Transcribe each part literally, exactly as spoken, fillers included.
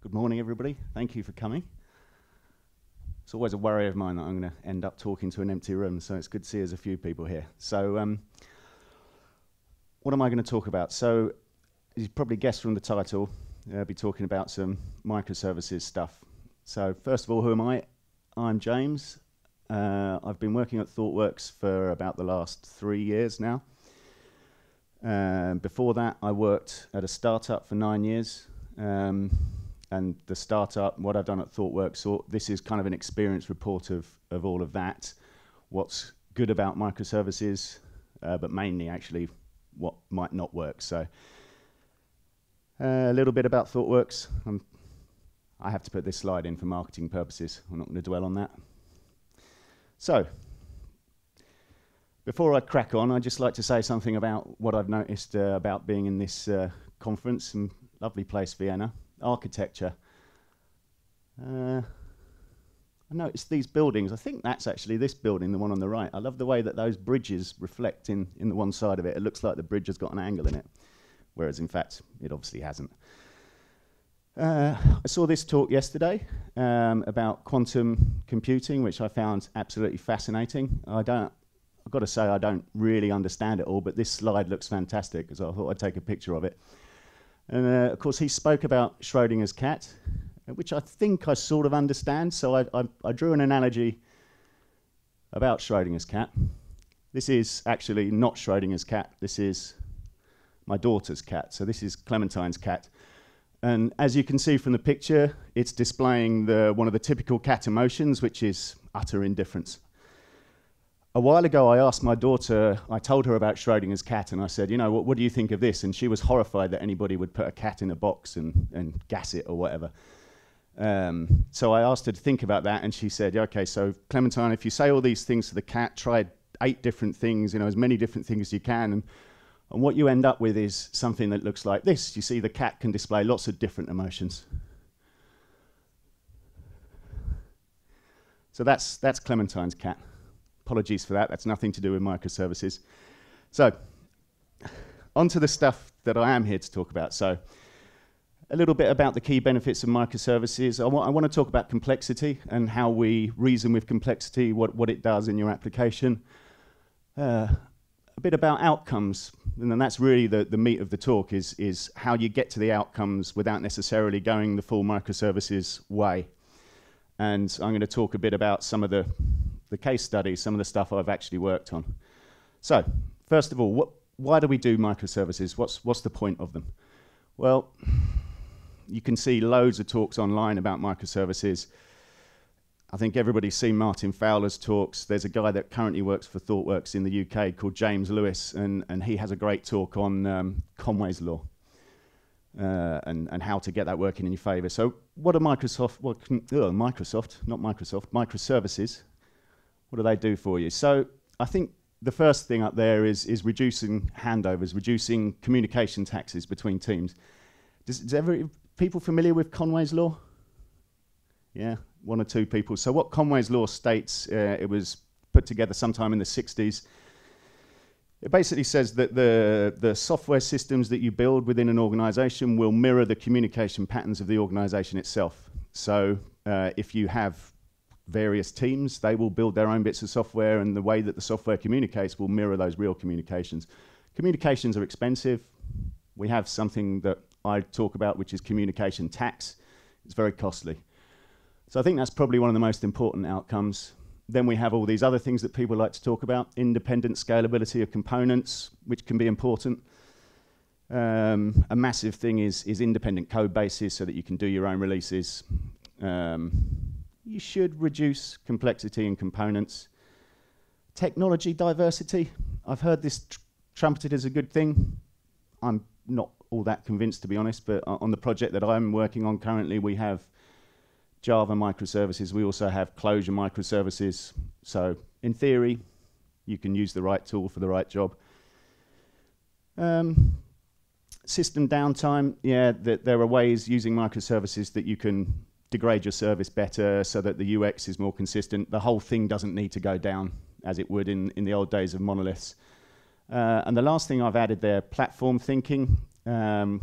Good morning, everybody. Thank you for coming. It's always a worry of mine that I'm going to end up talking to an empty room, so it's good to see there's a few people here. So um, what am I going to talk about? So you probably guessed from the title, I'll uh, be talking about some microservices stuff. So first of all, who am I? I'm James. Uh, I've been working at ThoughtWorks for about the last three years now. Um, before that, I worked at a startup for nine years. Um, and the startup, what I've done at ThoughtWorks, so this is kind of an experience report of, of all of that, what's good about microservices, uh, but mainly actually what might not work. So uh, a little bit about ThoughtWorks. I'm, I have to put this slide in for marketing purposes. I'm not going to dwell on that. So, before I crack on, I'd just like to say something about what I've noticed uh, about being in this uh, conference, in lovely place, Vienna. Architecture. Uh, I noticed these buildings. I think that's actually this building, the one on the right. I love the way that those bridges reflect in, in the one side of it. It looks like the bridge has got an angle in it, whereas in fact, it obviously hasn't. Uh, I saw this talk yesterday um, about quantum computing, which I found absolutely fascinating. I don't, I've got to say I don't really understand it all, but this slide looks fantastic, because I thought I'd take a picture of it. And uh, of course, he spoke about Schrödinger's cat, which I think I sort of understand. So I, I, I drew an analogy about Schrödinger's cat. This is actually not Schrödinger's cat. This is my daughter's cat. So this is Clementine's cat. And as you can see from the picture, it's displaying the, one of the typical cat emotions, which is utter indifference. A while ago, I asked my daughter, I told her about Schrödinger's cat, and I said, you know, what, what do you think of this? And she was horrified that anybody would put a cat in a box and, and gas it or whatever. Um, so I asked her to think about that, and she said, yeah, okay, so Clementine, if you say all these things to the cat, try eight different things, you know, as many different things as you can. And, And what you end up with is something that looks like this. You see, the cat can display lots of different emotions. So that's, that's Clementine's cat. Apologies for that. That's nothing to do with microservices. So on to the stuff that I am here to talk about. So a little bit about the key benefits of microservices. I, wa I want to talk about complexity and how we reason with complexity, what, what it does in your application. Uh, A bit about outcomes, and then that's really the, the meat of the talk, is, is how you get to the outcomes without necessarily going the full microservices way. And I'm going to talk a bit about some of the, the case studies, some of the stuff I've actually worked on. So, first of all, what, why do we do microservices? What's, what's the point of them? Well, you can see loads of talks online about microservices. I think everybody's seen Martin Fowler's talks. There's a guy that currently works for ThoughtWorks in the U K called James Lewis, and, and he has a great talk on um, Conway's Law uh, and, and how to get that working in your favour. So what are Microsoft, what can, uh, Microsoft, not Microsoft, microservices, what do they do for you? So I think the first thing up there is, is reducing handovers, reducing communication taxes between teams. Does, does every, people familiar with Conway's Law? Yeah, one or two people. So what Conway's Law states, uh, it was put together sometime in the sixties. It basically says that the, the software systems that you build within an organization will mirror the communication patterns of the organization itself. So uh, if you have various teams, they will build their own bits of software, and the way that the software communicates will mirror those real communications. Communications are expensive. We have something that I talk about, which is communication tax. It's very costly. So I think that's probably one of the most important outcomes. Then we have all these other things that people like to talk about, independent scalability of components, which can be important. Um, a massive thing is, is independent code bases so that you can do your own releases. Um, you should reduce complexity in components. Technology diversity. I've heard this tr trumpeted as a good thing. I'm not all that convinced, to be honest, but uh, on the project that I'm working on currently, we have Java microservices, we also have Clojure microservices. So in theory, you can use the right tool for the right job. Um, system downtime, yeah, th there are ways using microservices that you can degrade your service better so that the U X is more consistent. The whole thing doesn't need to go down as it would in, in the old days of monoliths. Uh, and the last thing I've added there, platform thinking. Um,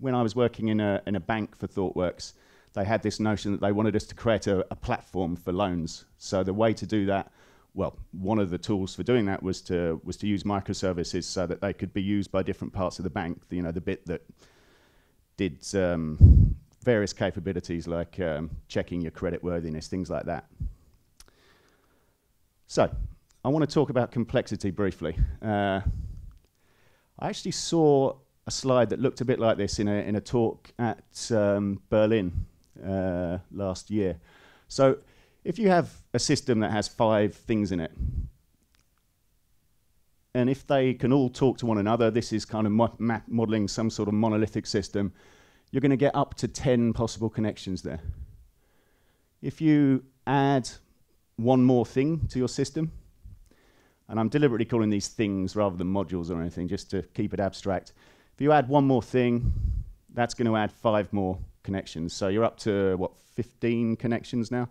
when I was working in a, in a bank for ThoughtWorks, they had this notion that they wanted us to create a, a platform for loans. So the way to do that, well, one of the tools for doing that was to was to use microservices so that they could be used by different parts of the bank. You know, the bit that did um, various capabilities like um, checking your creditworthiness, things like that. So, I want to talk about complexity briefly. Uh, I actually saw a slide that looked a bit like this in a, in a talk at um, Berlin uh, last year. So, if you have a system that has five things in it, and if they can all talk to one another, this is kind of mo- ma- modeling some sort of monolithic system, you're going to get up to ten possible connections there. If you add one more thing to your system, and I'm deliberately calling these things rather than modules or anything, just to keep it abstract. If you add one more thing, that's going to add five more connections. So you're up to, what, fifteen connections now?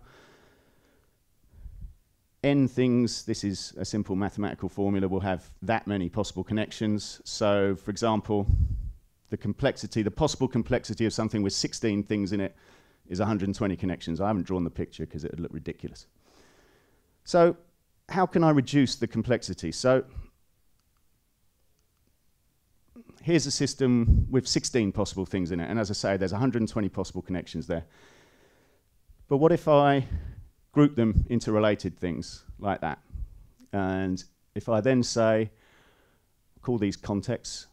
N things, this is a simple mathematical formula, will have that many possible connections. So, for example, the complexity, the possible complexity of something with sixteen things in it is one hundred twenty connections. I haven't drawn the picture because it would look ridiculous. So, how can I reduce the complexity? So, here's a system with sixteen possible things in it. And as I say, there's one hundred twenty possible connections there. But what if I group them into related things like that? And if I then say, call these contexts,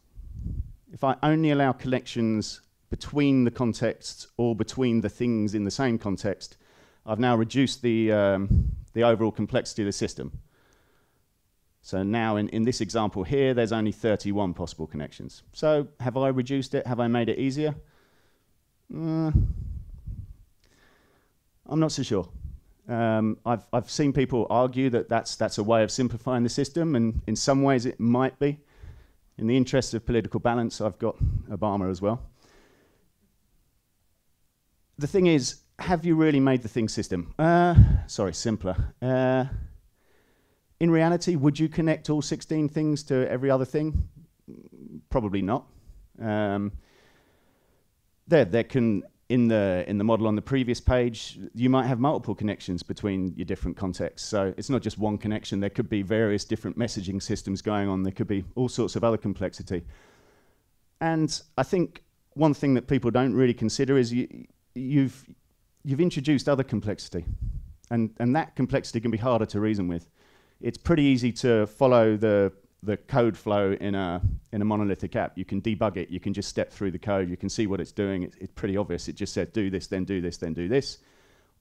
if I only allow collections between the contexts or between the things in the same context, I've now reduced the, um, the overall complexity of the system. So now in, in this example here, there's only thirty-one possible connections. So have I reduced it? Have I made it easier? Uh, I'm not so sure. Um, I've, I've seen people argue that that's, that's a way of simplifying the system, and in some ways it might be. In the interest of political balance, I've got Obama as well. The thing is, have you really made the thing system? Uh, sorry, simpler. Uh, in reality, would you connect all sixteen things to every other thing? Probably not. Um, there, there can... In the, in the model on the previous page, you might have multiple connections between your different contexts. So it's not just one connection. There could be various different messaging systems going on. There could be all sorts of other complexity. And I think one thing that people don't really consider is you, you've, you've introduced other complexity. And, and that complexity can be harder to reason with. It's pretty easy to follow the, the code flow in a, in a monolithic app. You can debug it, you can just step through the code, you can see what it's doing, it's, it's pretty obvious. It just said do this, then do this, then do this.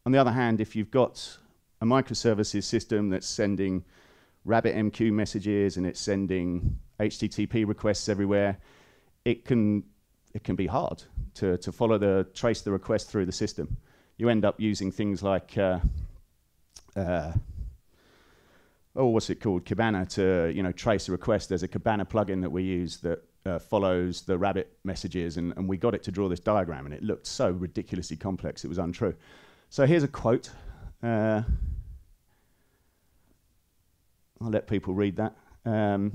On the other hand, if you've got a microservices system that's sending RabbitMQ messages and it's sending H T T P requests everywhere, it can, it can be hard to, to follow the, trace the request through the system. You end up using things like uh, uh, oh, what's it called? Kibana to, you know, trace a request. There's a Kibana plugin that we use that uh, follows the rabbit messages, and, and we got it to draw this diagram, and it looked so ridiculously complex, it was untrue. So here's a quote. Uh, I'll let people read that. Um,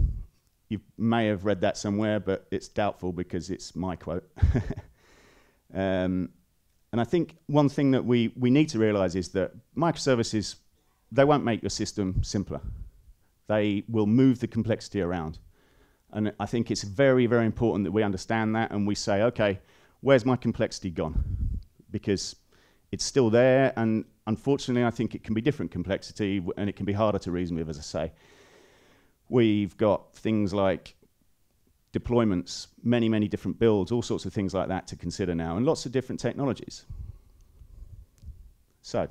you may have read that somewhere, but it's doubtful because it's my quote. um, and I think one thing that we, we need to realize is that microservices, they won't make your system simpler. They will move the complexity around. And I think it's very, very important that we understand that and we say, okay, where's my complexity gone? Because it's still there, and unfortunately, I think it can be different complexity and it can be harder to reason with, as I say. We've got things like deployments, many, many different builds, all sorts of things like that to consider now, and lots of different technologies. So,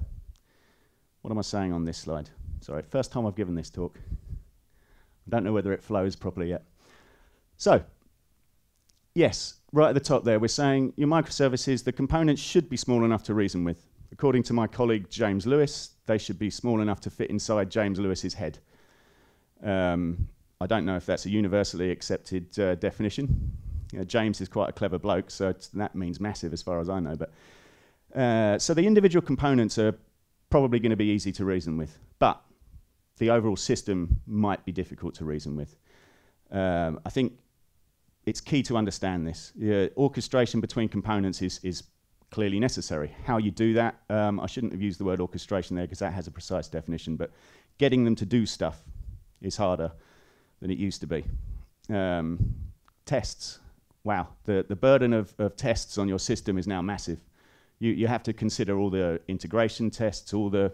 what am I saying on this slide? Sorry, first time I've given this talk. I don't know whether it flows properly yet. So, yes, right at the top there, we're saying your microservices, the components should be small enough to reason with. According to my colleague James Lewis, they should be small enough to fit inside James Lewis's head. Um, I don't know if that's a universally accepted uh, definition. You know, James is quite a clever bloke, so it's, that means massive as far as I know. But uh, so the individual components are probably going to be easy to reason with, but the overall system might be difficult to reason with. Um, I think it's key to understand this. Yeah, orchestration between components is, is clearly necessary. How you do that, um, I shouldn't have used the word orchestration there because that has a precise definition, but getting them to do stuff is harder than it used to be. Um, tests, wow, the, the burden of, of tests on your system is now massive. You, you have to consider all the integration tests, all the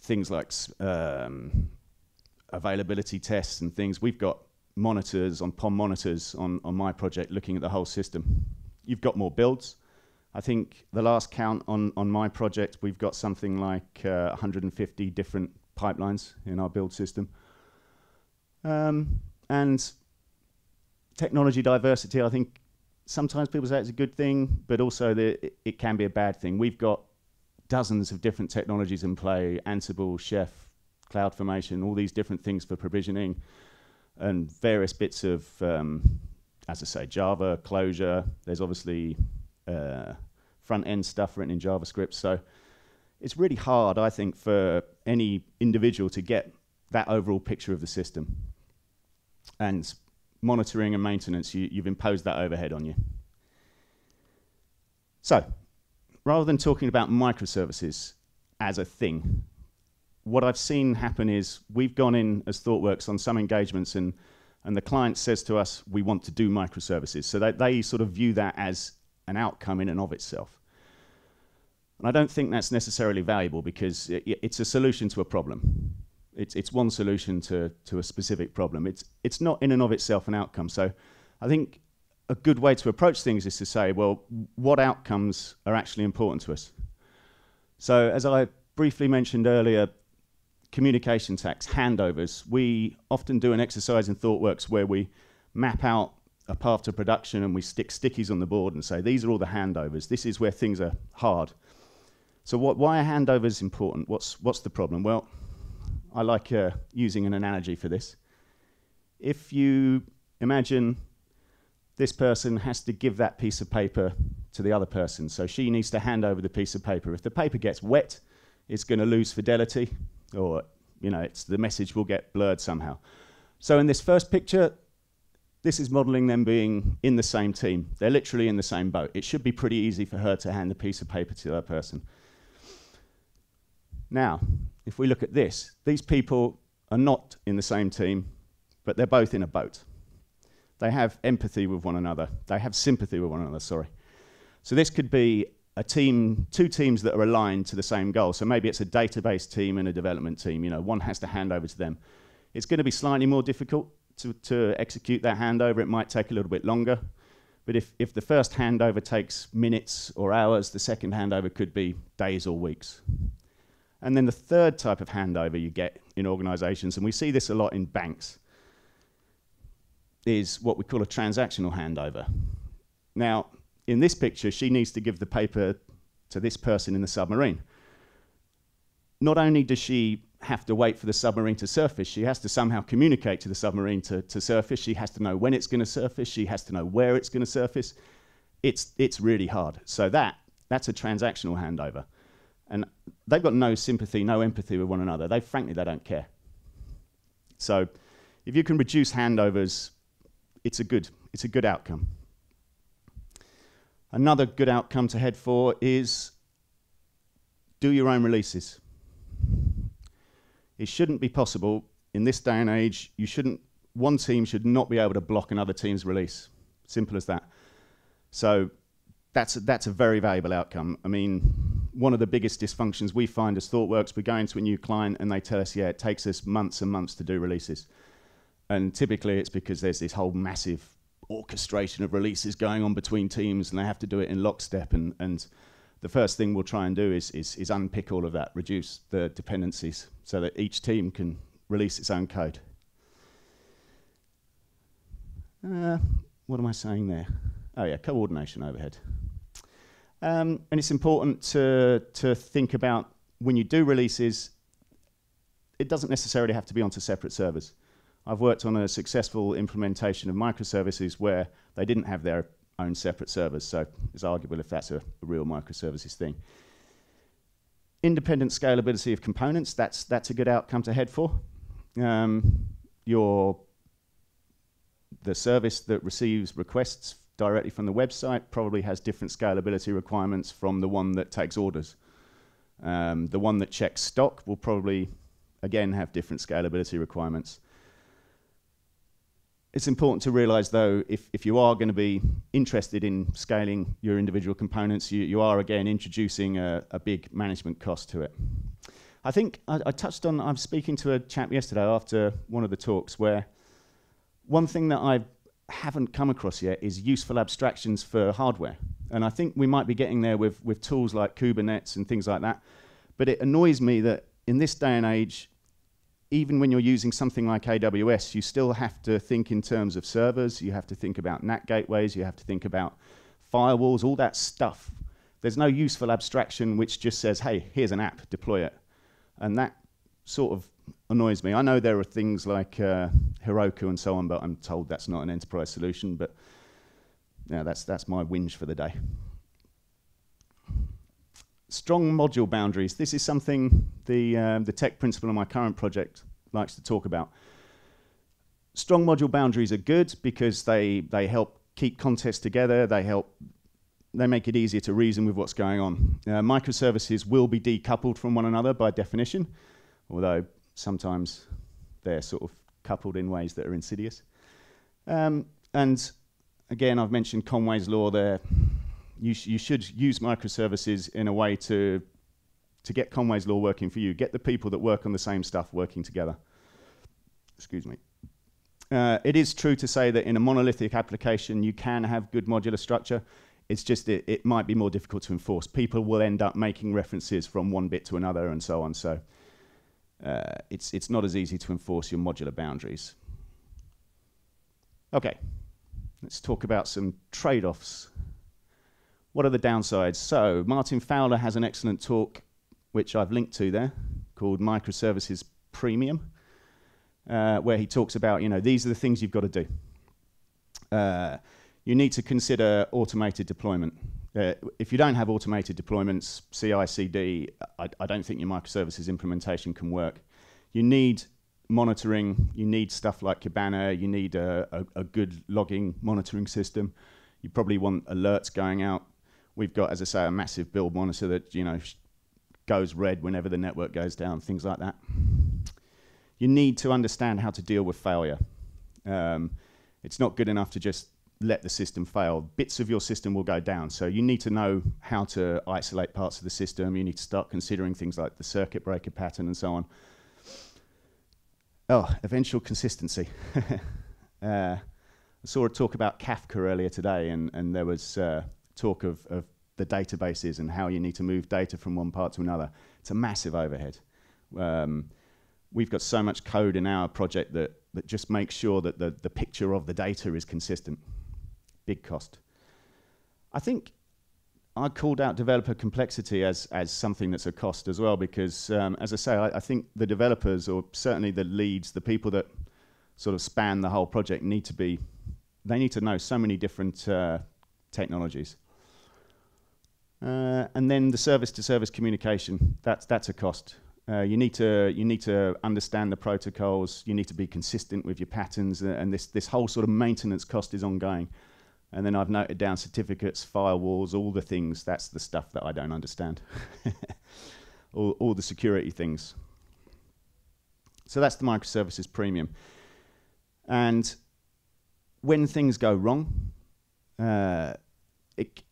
things like um, availability tests and things. We've got monitors on P O M monitors on, on my project looking at the whole system. You've got more builds. I think the last count on, on my project, we've got something like uh, one hundred fifty different pipelines in our build system. Um, and technology diversity, I think sometimes people say it's a good thing, but also the, it, it can be a bad thing. We've got dozens of different technologies in play, Ansible, Chef, CloudFormation, all these different things for provisioning, and various bits of, um, as I say, Java, Clojure. There's obviously uh, front-end stuff written in JavaScript. So it's really hard, I think, for any individual to get that overall picture of the system. And monitoring and maintenance, you, you've imposed that overhead on you. So rather than talking about microservices as a thing, what I've seen happen is we've gone in as ThoughtWorks on some engagements, and, and the client says to us, we want to do microservices. So they, they sort of view that as an outcome in and of itself. And I don't think that's necessarily valuable because it, it's a solution to a problem. It's, it's one solution to, to a specific problem. It's, it's not in and of itself an outcome. So I think a good way to approach things is to say, well, what outcomes are actually important to us? So as I briefly mentioned earlier, communication tax, handovers. We often do an exercise in ThoughtWorks where we map out a path to production and we stick stickies on the board and say, these are all the handovers. This is where things are hard. So what, why are handovers important? What's, what's the problem? Well, I like uh, using an analogy for this. If you imagine this person has to give that piece of paper to the other person, so she needs to hand over the piece of paper. If the paper gets wet, it's going to lose fidelity, or you know, it's, the message will get blurred somehow. So in this first picture, this is modeling them being in the same team. They're literally in the same boat. It should be pretty easy for her to hand the piece of paper to that person. Now, if we look at this, these people are not in the same team, but they're both in a boat. They have empathy with one another. They have sympathy with one another, sorry. So this could be a team, two teams that are aligned to the same goal. So maybe it's a database team and a development team. You know, one has to hand over to them. It's going to be slightly more difficult to, to execute that handover. It might take a little bit longer. But if, if the first handover takes minutes or hours, the second handover could be days or weeks. And then the third type of handover you get in organizations, and we see this a lot in banks, is what we call a transactional handover. Now, in this picture, she needs to give the paper to this person in the submarine. Not only does she have to wait for the submarine to surface, she has to somehow communicate to the submarine to, to surface. She has to know when it's going to surface. She has to know where it's going to surface. It's, it's really hard. So that, that's a transactional handover. And they've got no sympathy, no empathy with one another. They, frankly, they don't care. So if you can reduce handovers, it's a good, it's a good outcome. Another good outcome to head for is do your own releases. It shouldn't be possible in this day and age. You shouldn't, one team should not be able to block another team's release. Simple as that. So that's a, that's a very valuable outcome. I mean, one of the biggest dysfunctions we find as ThoughtWorks, we go into a new client and they tell us, yeah, it takes us months and months to do releases. And typically it's because there's this whole massive orchestration of releases going on between teams and they have to do it in lockstep. And, and the first thing we'll try and do is, is, is unpick all of that, reduce the dependencies so that each team can release its own code. Uh, what am I saying there? Oh yeah, coordination overhead. Um, and it's important to, to think about when you do releases, it doesn't necessarily have to be onto separate servers. I've worked on a successful implementation of microservices where they didn't have their own separate servers, so it's arguable if that's a, a real microservices thing. Independent scalability of components, that's, that's a good outcome to head for. Um, your, the service that receives requests directly from the website probably has different scalability requirements from the one that takes orders. Um, the one that checks stock will probably, again, have different scalability requirements. It's important to realize, though, if, if you are going to be interested in scaling your individual components, you, you are, again, introducing a, a big management cost to it. I think I, I touched on, I'm speaking to a chap yesterday after one of the talks where one thing that I haven't come across yet is useful abstractions for hardware. And I think we might be getting there with, with tools like Kubernetes and things like that. But it annoys me that in this day and age, even when you're using something like A W S, you still have to think in terms of servers, you have to think about N A T gateways, you have to think about firewalls, all that stuff. There's no useful abstraction which just says, hey, here's an app, deploy it. And that sort of annoys me. I know there are things like uh, Heroku and so on, but I'm told that's not an enterprise solution, but yeah, that's, that's my whinge for the day. Strong module boundaries. This is something the, um, the tech principal on my current project likes to talk about. Strong module boundaries are good because they, they help keep context together, they help, they make it easier to reason with what's going on. Uh, microservices will be decoupled from one another by definition, although sometimes they're sort of coupled in ways that are insidious. Um, and again, I've mentioned Conway's Law there. You, sh you should use microservices in a way to, to get Conway's Law working for you. Get the people that work on the same stuff working together. Excuse me. Uh, it is true to say that in a monolithic application, you can have good modular structure. It's just it, it might be more difficult to enforce. People will end up making references from one bit to another and so on. So uh, it's, it's not as easy to enforce your modular boundaries. Okay, let's talk about some trade-offs. What are the downsides? So Martin Fowler has an excellent talk, which I've linked to there, called Microservices Premium, uh, where he talks about, you know, these are the things you've got to do. Uh, you need to consider automated deployment. Uh, if you don't have automated deployments, C I C D, I, I don't think your microservices implementation can work. You need monitoring. You need stuff like Kibana. You need a, a, a good logging monitoring system. You probably want alerts going out. We've got, as I say, a massive build monitor that, you know, sh goes red whenever the network goes down, things like that. You need to understand how to deal with failure. Um, it's not good enough to just let the system fail. Bits of your system will go down, so you need to know how to isolate parts of the system. You need to start considering things like the circuit breaker pattern and so on. Oh, eventual consistency. uh, I saw a talk about Kafka earlier today, and, and there was uh, talk of, of the databases and how you need to move data from one part to another. It's a massive overhead. Um, we've got so much code in our project that, that just makes sure that the, the picture of the data is consistent. Big cost. I think I called out developer complexity as, as something that's a cost as well, because um, as I say, I, I think the developers, or certainly the leads, the people that sort of span the whole project need to be They need to know so many different uh, technologies. Uh, and then the service-to-service communication, that's, that's a cost. Uh, you need to, you need to understand the protocols, you need to be consistent with your patterns, uh, and this, this whole sort of maintenance cost is ongoing. And then I've noted down certificates, firewalls, all the things. That's the stuff that I don't understand. all, all the security things. So that's the microservices premium. And when things go wrong, uh, it,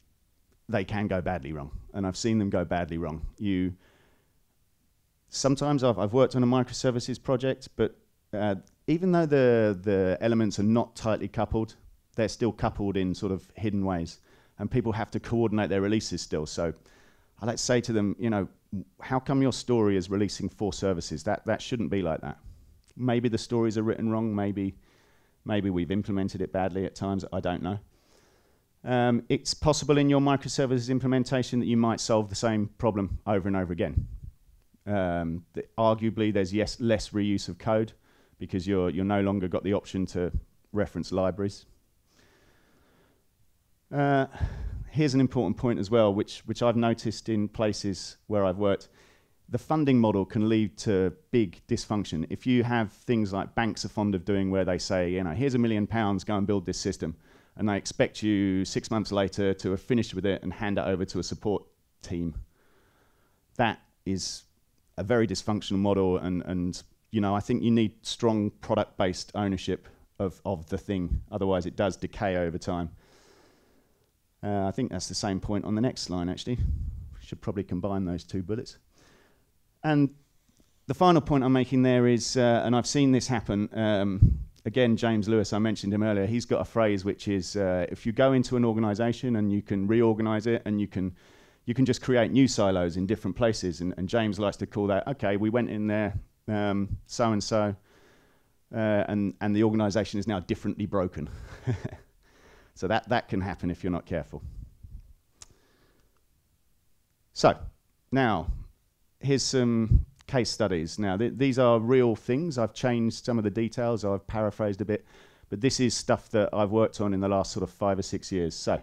they can go badly wrong, and I've seen them go badly wrong. You sometimes I've, I've worked on a microservices project, but uh, even though the the elements are not tightly coupled, they're still coupled in sort of hidden ways, and people have to coordinate their releases still. So I like to say to them, you know, how come your story is releasing four services? That that shouldn't be like that. Maybe the stories are written wrong. Maybe. Maybe we've implemented it badly at times, I don't know. Um, it's possible in your microservices implementation that you might solve the same problem over and over again. Um, th arguably, there's yes, less reuse of code because you're, you're no longer got the option to reference libraries. Uh, here's an important point as well, which, which I've noticed in places where I've worked. The funding model can lead to big dysfunction. If you have things like banks are fond of doing where they say, you know, here's a million pounds, go and build this system. and they expect you six months later to have finished with it and hand it over to a support team. That is a very dysfunctional model, and, and you know, I think you need strong product-based ownership of, of the thing, otherwise it does decay over time. Uh, I think that's the same point on the next line, actually. Should probably combine those two bullets. And the final point I'm making there is, uh, and I've seen this happen, um, again, James Lewis, I mentioned him earlier, he's got a phrase which is, uh, if you go into an organization and you can reorganize it and you can, you can just create new silos in different places, and, and James likes to call that, okay, we went in there, um, so-and-so, uh, and, and the organization is now differently broken. So that, that can happen if you're not careful. So, now, here's some case studies. Now, th these are real things. I've changed some of the details, I've paraphrased a bit, but this is stuff that I've worked on in the last sort of five or six years. So,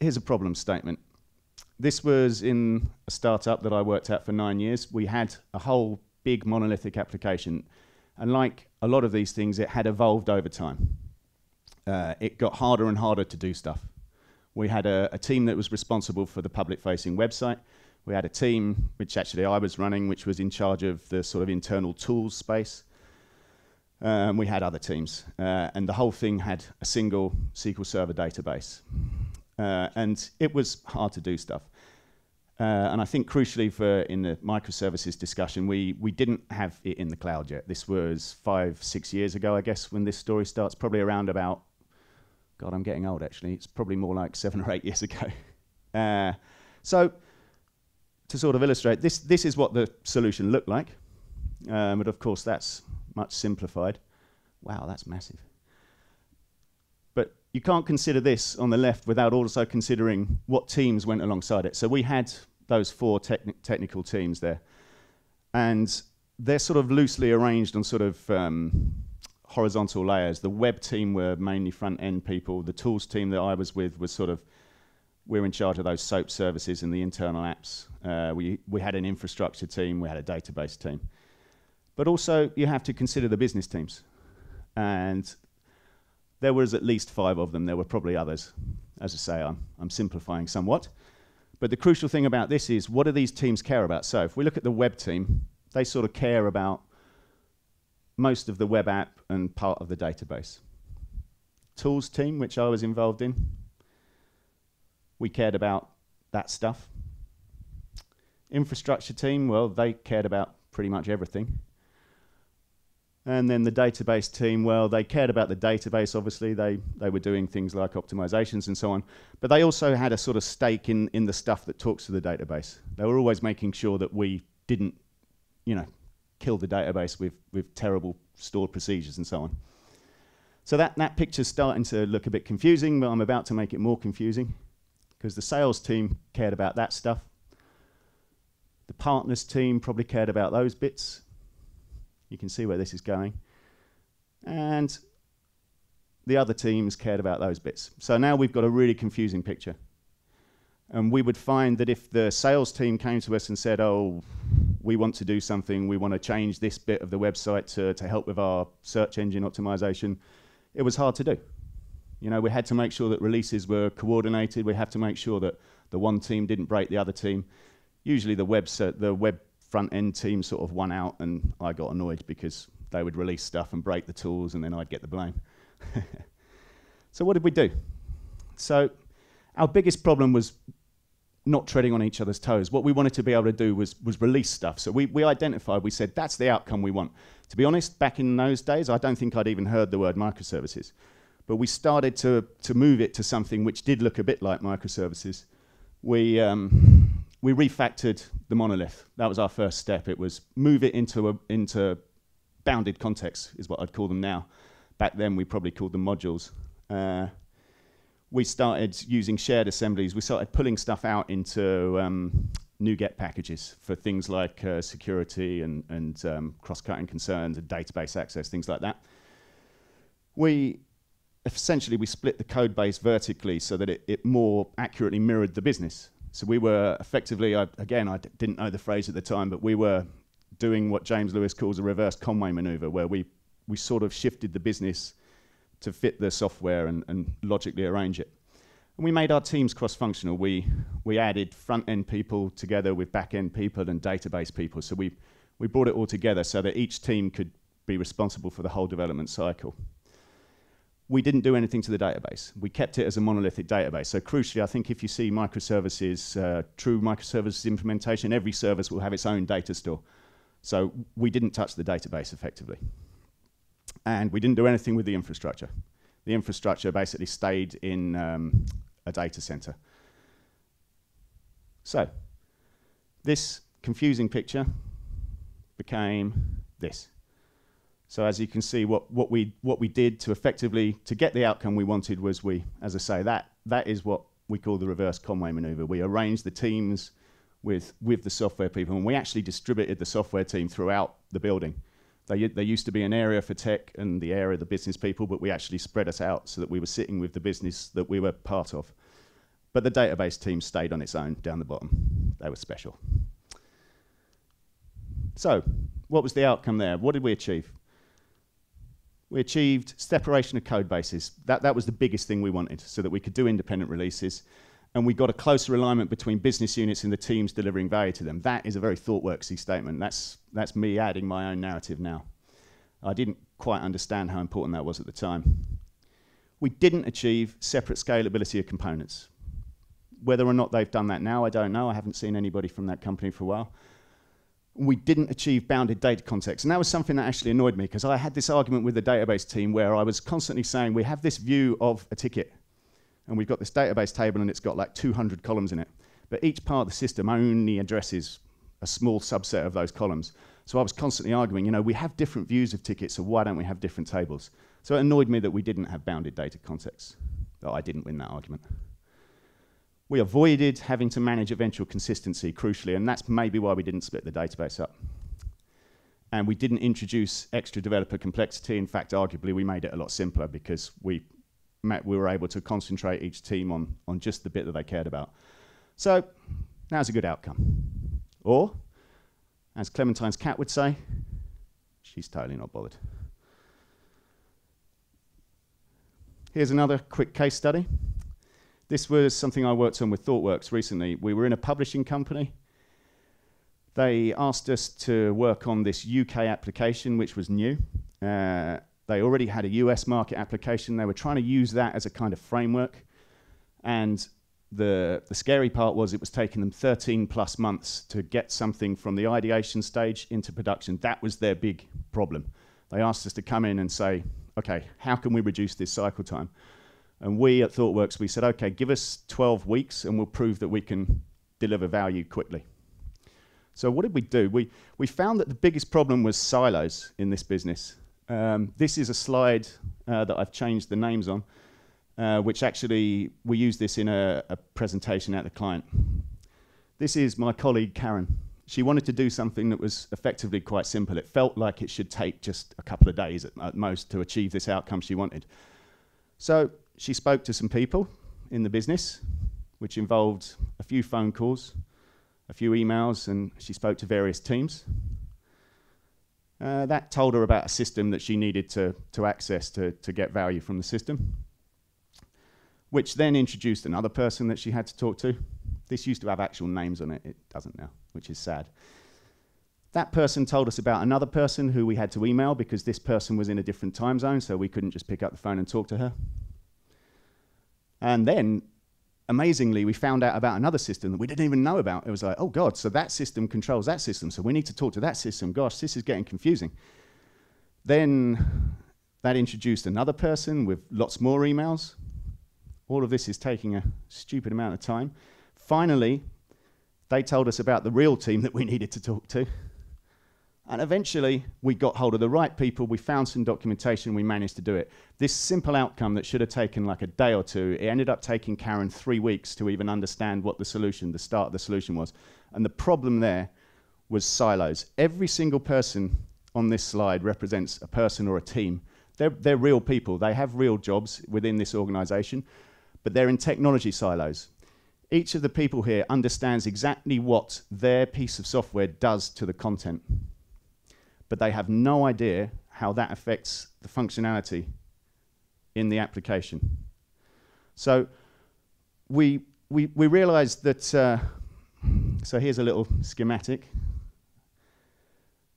here's a problem statement. This was in a startup that I worked at for nine years. We had a whole big monolithic application. And like a lot of these things, it had evolved over time. Uh, it got harder and harder to do stuff. We had a, a team that was responsible for the public-facing website. We had a team, which actually I was running, which was in charge of the sort of internal tools space. Um, we had other teams. Uh, and the whole thing had a single S Q L Server database. Uh, and it was hard to do stuff. Uh, and I think crucially for in the microservices discussion, we, we didn't have it in the cloud yet. This was five, six years ago, I guess, when this story starts, probably around about, God, I'm getting old actually. It's probably more like seven or eight years ago. Uh, so to sort of illustrate, this, this is what the solution looked like. Um, but of course, that's much simplified. Wow, that's massive. You can't consider this on the left without also considering what teams went alongside it. So we had those four techni technical teams there. And they're sort of loosely arranged on sort of um, horizontal layers. The web team were mainly front-end people. The tools team that I was with was sort of, we were in charge of those SOAP services and the internal apps. Uh, we, we had an infrastructure team. We had a database team. But also, you have to consider the business teams. And there was at least five of them. There were probably others. As I say, I'm, I'm simplifying somewhat. But the crucial thing about this is, what do these teams care about? So if we look at the web team, they sort of care about most of the web app and part of the database. Tools team, which I was involved in, we cared about that stuff. Infrastructure team, well, they cared about pretty much everything. And then the database team, well, they cared about the database, obviously. They, they were doing things like optimizations and so on. But they also had a sort of stake in, in the stuff that talks to the database. They were always making sure that we didn't, you know, kill the database with, with terrible stored procedures and so on. So that, that picture's starting to look a bit confusing, but I'm about to make it more confusing, because the sales team cared about that stuff. The partners team probably cared about those bits. You can see where this is going. And the other teams cared about those bits. So now we've got a really confusing picture. And we would find that if the sales team came to us and said, oh, we want to do something, we want to change this bit of the website to, to help with our search engine optimization, it was hard to do. You know, we had to make sure that releases were coordinated. We had to make sure that the one team didn't break the other team. Usually the web, the web front-end team sort of won out, and I got annoyed because they would release stuff and break the tools, and then I'd get the blame. So what did we do? So our biggest problem was not treading on each other's toes. What we wanted to be able to do was, was release stuff. So we, we identified, we said, that's the outcome we want. To be honest, back in those days, I don't think I'd even heard the word microservices. But we started to, to move it to something which did look a bit like microservices. We... Um, We refactored the monolith. That was our first step. It was move it into, a, into bounded contexts, is what I'd call them now. Back then, we probably called them modules. Uh, we started using shared assemblies. We started pulling stuff out into um, NuGet packages for things like uh, security and, and um, cross-cutting concerns and database access, things like that. We essentially, we split the code base vertically so that it, it more accurately mirrored the business. So we were effectively, I, again, I d didn't know the phrase at the time, but we were doing what James Lewis calls a reverse Conway maneuver, where we, we sort of shifted the business to fit the software and, and logically arrange it. And we made our teams cross-functional. We, we added front-end people together with back-end people and database people. So we, we brought it all together so that each team could be responsible for the whole development cycle. We didn't do anything to the database. We kept it as a monolithic database. So crucially, I think if you see microservices, uh, true microservices implementation, every service will have its own data store. So we didn't touch the database effectively. And we didn't do anything with the infrastructure. The infrastructure basically stayed in um, a data center. So this confusing picture became this. So as you can see, what, what, we, what we did to effectively, to get the outcome we wanted was we, as I say, that, that is what we call the reverse Conway maneuver. We arranged the teams with, with the software people, and we actually distributed the software team throughout the building. They, there used to be an area for tech and the area of the business people, but we actually spread us out so that we were sitting with the business that we were part of. But the database team stayed on its own down the bottom. They were special. So what was the outcome there? What did we achieve? We achieved separation of code bases. That, that was the biggest thing we wanted, so that we could do independent releases. And we got a closer alignment between business units and the teams delivering value to them. That is a very ThoughtWorks-y statement. That's, that's me adding my own narrative now. I didn't quite understand how important that was at the time. We didn't achieve separate scalability of components. Whether or not they've done that now, I don't know. I haven't seen anybody from that company for a while. We didn't achieve bounded data context. And that was something that actually annoyed me, because I had this argument with the database team where I was constantly saying, we have this view of a ticket, and we've got this database table, and it's got like two hundred columns in it. But each part of the system only addresses a small subset of those columns. So I was constantly arguing, you know, we have different views of tickets, so why don't we have different tables? So it annoyed me that we didn't have bounded data context. Oh, I didn't win that argument. We avoided having to manage eventual consistency, crucially, and that's maybe why we didn't split the database up. And we didn't introduce extra developer complexity. In fact, arguably, we made it a lot simpler because we, we were able to concentrate each team on, on just the bit that they cared about. So now's a good outcome. Or, as Clementine's cat would say, she's totally not bothered. Here's another quick case study. This was something I worked on with ThoughtWorks recently. We were in a publishing company. They asked us to work on this U K application, which was new. Uh, they already had a U S market application. They were trying to use that as a kind of framework. And the, the scary part was it was taking them thirteen plus months to get something from the ideation stage into production. That was their big problem. They asked us to come in and say, okay, how can we reduce this cycle time? And we at ThoughtWorks, we said, okay, give us twelve weeks and we'll prove that we can deliver value quickly. So what did we do? We, we found that the biggest problem was silos in this business. Um, this is a slide uh, that I've changed the names on, uh, which actually we used this in a, a presentation at the client. This is my colleague, Karen. She wanted to do something that was effectively quite simple. It felt like it should take just a couple of days at, at most to achieve this outcome she wanted. So she spoke to some people in the business, which involved a few phone calls, a few emails, and she spoke to various teams. Uh, that told her about a system that she needed to, to access to, to get value from the system, which then introduced another person that she had to talk to. This used to have actual names on it. It doesn't now, which is sad. That person told us about another person who we had to email because this person was in a different time zone, so we couldn't just pick up the phone and talk to her. And then, amazingly, we found out about another system that we didn't even know about. It was like, oh God, so that system controls that system, so we need to talk to that system. Gosh, this is getting confusing. Then that introduced another person with lots more emails. All of this is taking a stupid amount of time. Finally, they told us about the real team that we needed to talk to. And eventually, we got hold of the right people, we found some documentation, we managed to do it. This simple outcome that should have taken like a day or two, it ended up taking Karen three weeks to even understand what the solution, the start of the solution was. And the problem there was silos. Every single person on this slide represents a person or a team. They're, they're real people, they have real jobs within this organization, but they're in technology silos. Each of the people here understands exactly what their piece of software does to the content, but they have no idea how that affects the functionality in the application. So we, we, we realized that, uh, so here's a little schematic.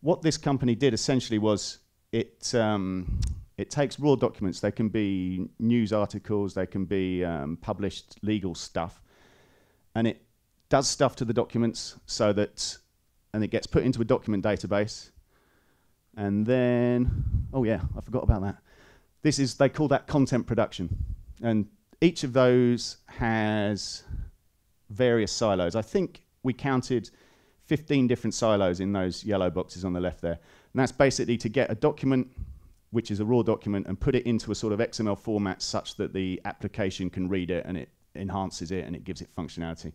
What this company did essentially was it, um, it takes raw documents. They can be news articles, they can be um, published legal stuff, and it does stuff to the documents so that, and it gets put into a document database, and then, oh yeah, I forgot about that. This is, they call that content production, and each of those has various silos. I think we counted fifteen different silos in those yellow boxes on the left there, and that's basically to get a document, which is a raw document, and put it into a sort of X M L format such that the application can read it, and it enhances it, and it gives it functionality.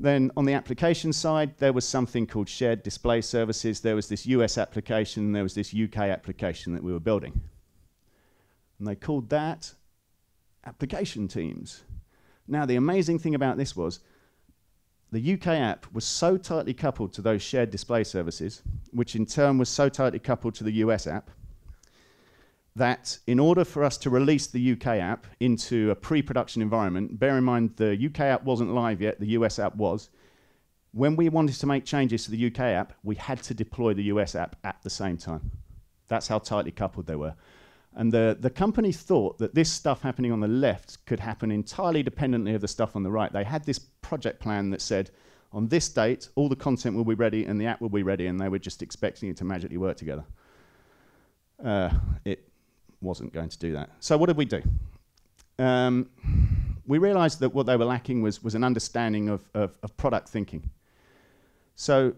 Then on the application side, there was something called shared display services. There was this U S application, there was this U K application that we were building. And they called that application teams. Now, the amazing thing about this was the U K app was so tightly coupled to those shared display services, which in turn was so tightly coupled to the U S app, that in order for us to release the U K app into a pre-production environment, bear in mind the U K app wasn't live yet, the U S app was, when we wanted to make changes to the U K app, we had to deploy the U S app at the same time. That's how tightly coupled they were. And the, the company thought that this stuff happening on the left could happen entirely dependently of the stuff on the right. They had this project plan that said, on this date, all the content will be ready and the app will be ready, and they were just expecting it to magically work together. Uh, it wasn't going to do that. So what did we do? Um, we realized that what they were lacking was, was an understanding of, of, of product thinking. So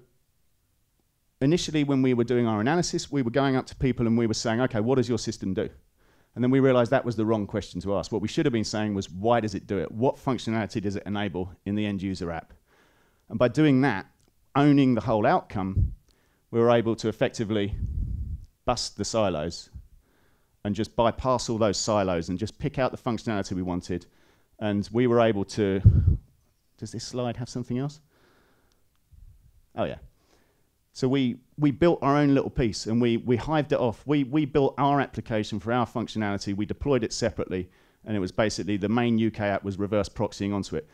initially, when we were doing our analysis, we were going up to people and we were saying, okay, what does your system do? And then we realized that was the wrong question to ask. What we should have been saying was, why does it do it? What functionality does it enable in the end user app? And by doing that, owning the whole outcome, we were able to effectively bust the silos and just bypass all those silos and just pick out the functionality we wanted. And we were able to, does this slide have something else? Oh yeah. So we, we built our own little piece, and we, we hived it off. We, we built our application for our functionality. We deployed it separately, and it was basically the main U K app was reverse proxying onto it.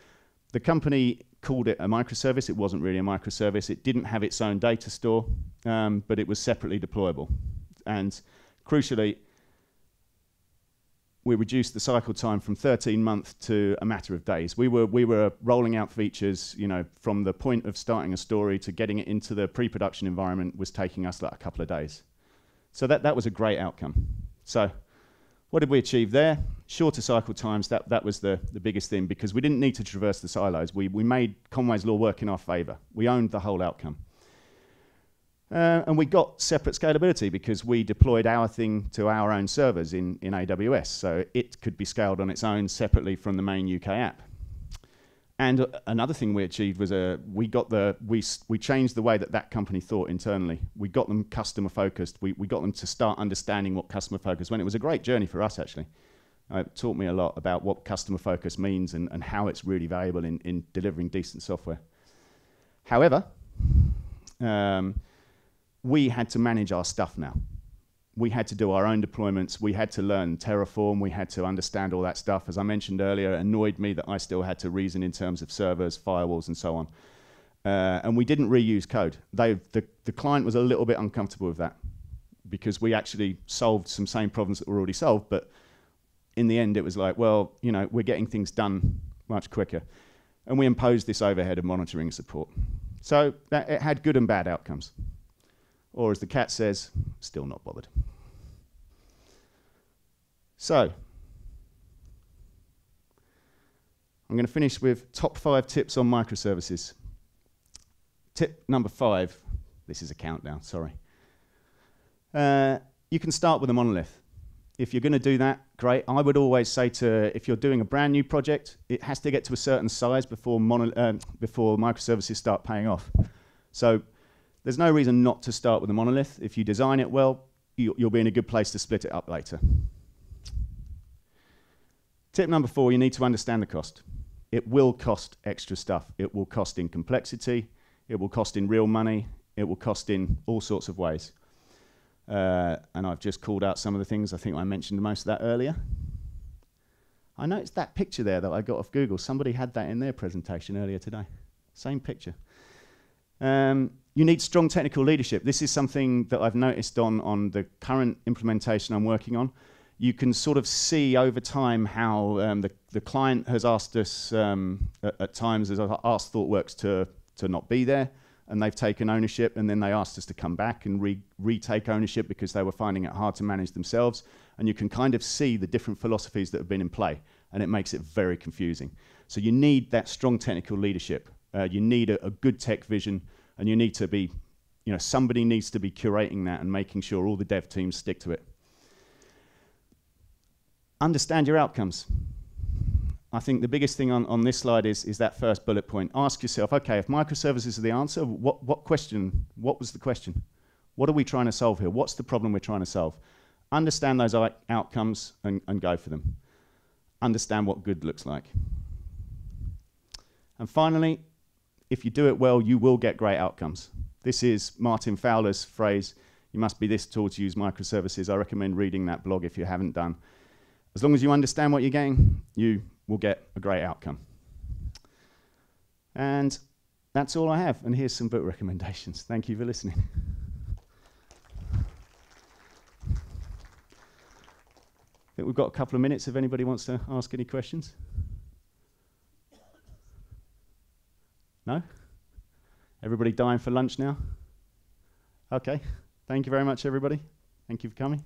The company called it a microservice. It wasn't really a microservice. It didn't have its own data store, um, but it was separately deployable. And crucially, we reduced the cycle time from thirteen months to a matter of days. We were, we were rolling out features, you know, from the point of starting a story to getting it into the pre-production environment was taking us like a couple of days. So that, that was a great outcome. So what did we achieve there? Shorter cycle times, that, that was the, the biggest thing, because we didn't need to traverse the silos. We, we made Conway's Law work in our favor. We owned the whole outcome. Uh, and we got separate scalability because we deployed our thing to our own servers in, in A W S, so it could be scaled on its own separately from the main U K app. And uh, another thing we achieved was uh, we got the we we changed the way that that company thought internally. We got them customer focused. We we got them to start understanding what customer focus meant. It was a great journey for us actually. Uh, it taught me a lot about what customer focus means and and how it's really valuable in in delivering decent software. However. Um, We had to manage our stuff now. We had to do our own deployments. We had to learn Terraform. We had to understand all that stuff. As I mentioned earlier, it annoyed me that I still had to reason in terms of servers, firewalls, and so on. Uh, and we didn't reuse code. They, the, the client was a little bit uncomfortable with that because we actually solved some same problems that were already solved. But in the end, it was like, well, you know, we're getting things done much quicker. And we imposed this overhead of monitoring support. So that, it had good and bad outcomes. Or as the cat says, still not bothered. So, I'm going to finish with top five tips on microservices. Tip number five, this is a countdown, sorry. Uh, you can start with a monolith. If you're going to do that, great. I would always say to, if you're doing a brand new project, it has to get to a certain size before, mono, um, before microservices start paying off. So, there's no reason not to start with a monolith. If you design it well, you, you'll be in a good place to split it up later. Tip number four, you need to understand the cost. It will cost extra stuff. It will cost in complexity. It will cost in real money. It will cost in all sorts of ways. Uh, and I've just called out some of the things. I think I mentioned most of that earlier. I noticed that picture there that I got off Google. Somebody had that in their presentation earlier today. Same picture. Um, you need strong technical leadership. This is something that I've noticed on, on the current implementation I'm working on. You can sort of see over time how um, the, the client has asked us, um, at, at times, has asked ThoughtWorks to, to not be there. And they've taken ownership, and then they asked us to come back and re retake ownership because they were finding it hard to manage themselves. And you can kind of see the different philosophies that have been in play, and it makes it very confusing. So you need that strong technical leadership. Uh, you need a, a good tech vision, and you need to be, you know, somebody needs to be curating that and making sure all the dev teams stick to it. Understand your outcomes. I think the biggest thing on, on this slide is, is that first bullet point. Ask yourself, okay, if microservices are the answer, what, what question, what was the question? What are we trying to solve here? What's the problem we're trying to solve? Understand those outcomes and, and go for them. Understand what good looks like. And finally, if you do it well, you will get great outcomes. This is Martin Fowler's phrase, you must be this tool to use microservices. I recommend reading that blog if you haven't done. As long as you understand what you're getting, you will get a great outcome. And that's all I have. And here's some book recommendations. Thank you for listening. I think we've got a couple of minutes if anybody wants to ask any questions. No? Everybody dying for lunch now? Okay. Thank you very much, everybody. Thank you for coming.